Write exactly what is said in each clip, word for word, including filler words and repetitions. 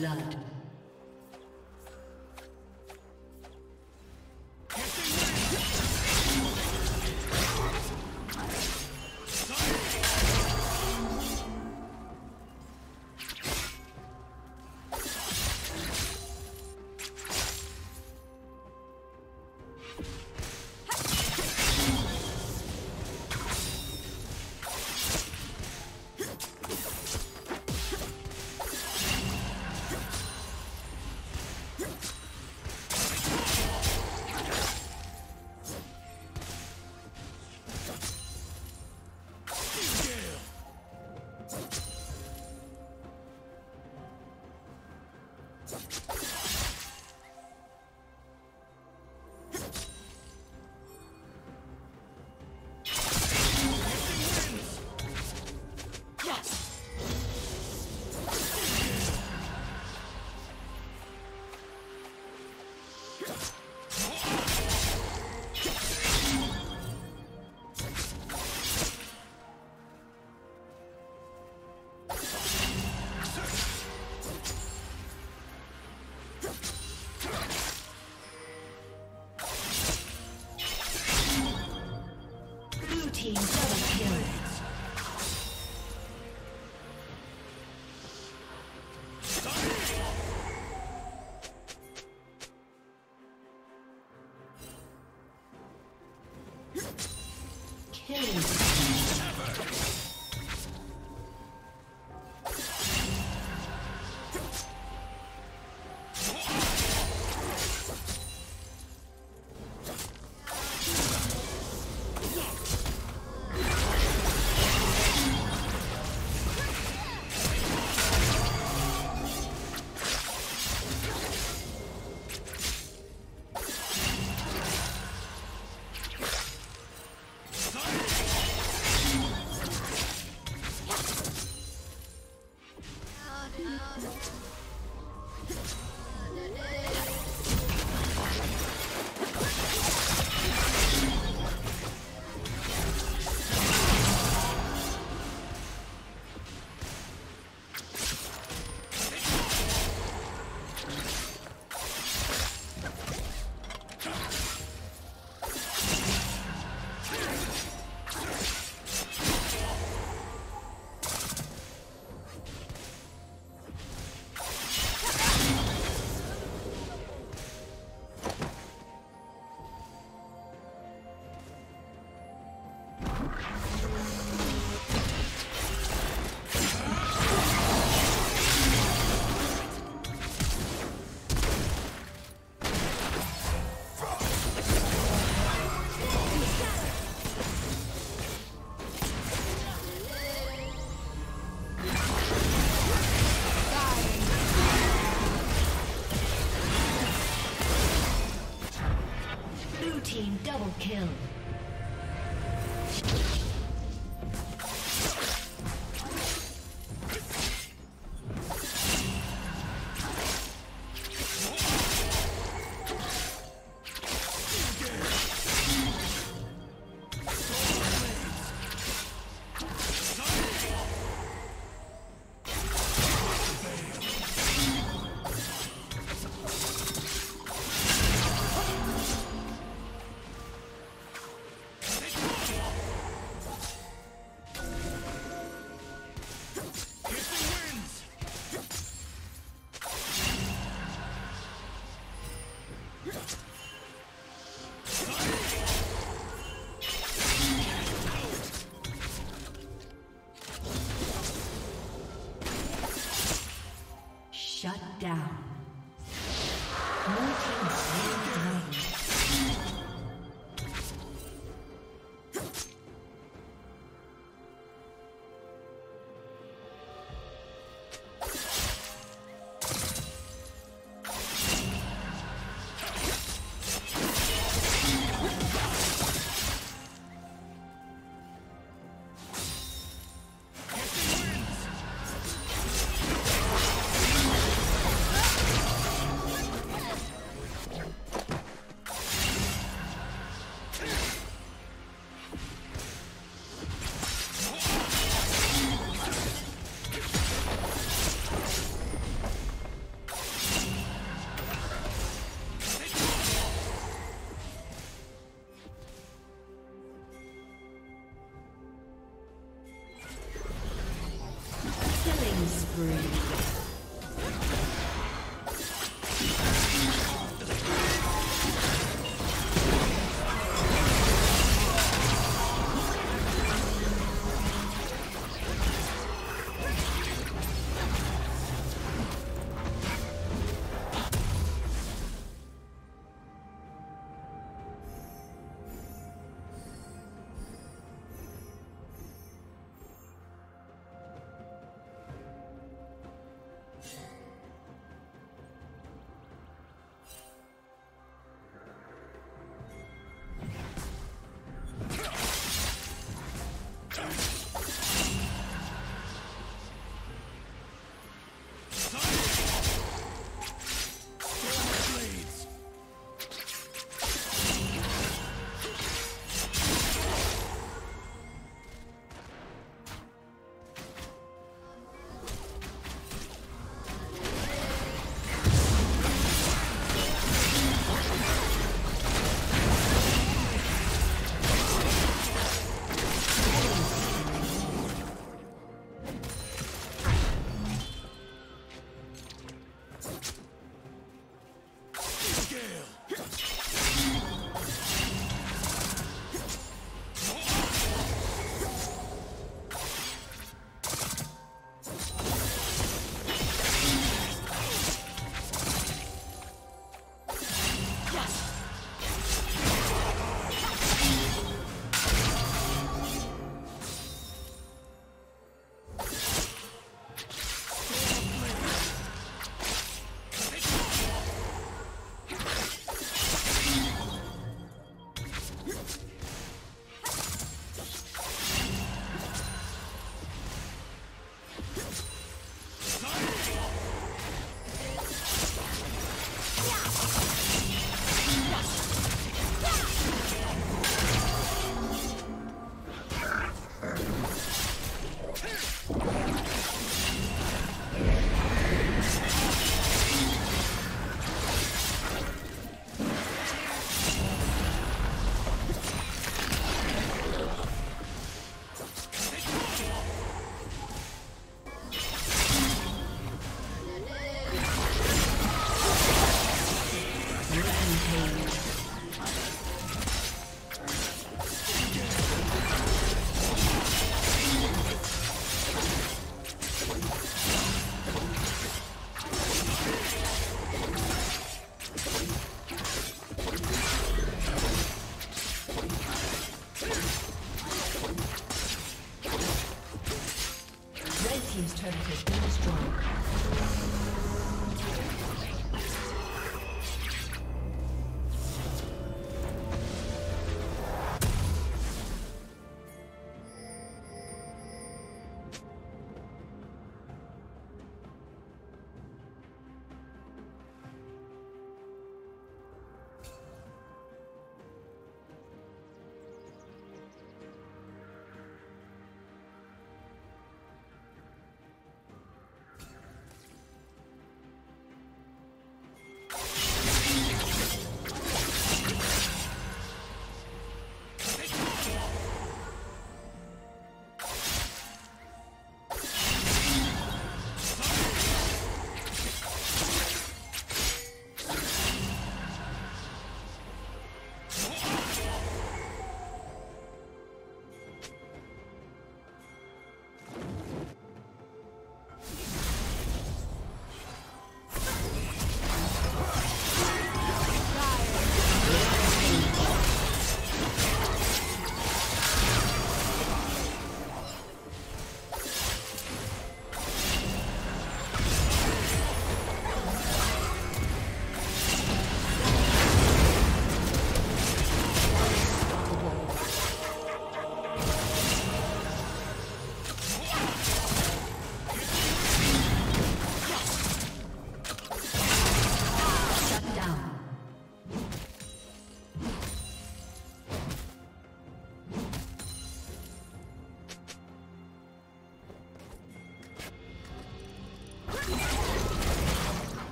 blood. Kill. Shut down. Killing spree.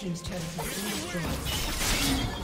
team's turret has been destroyed.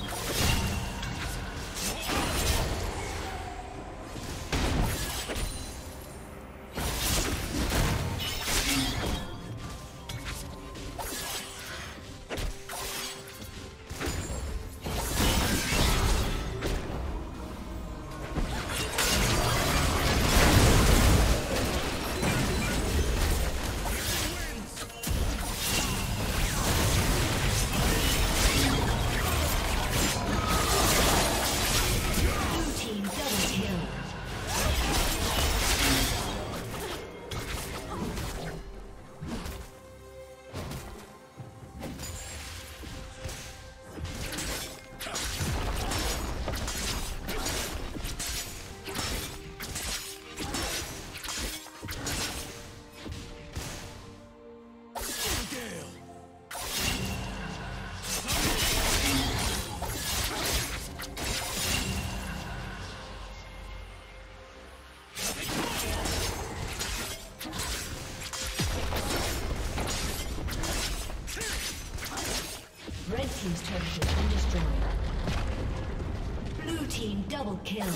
Double kill.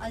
A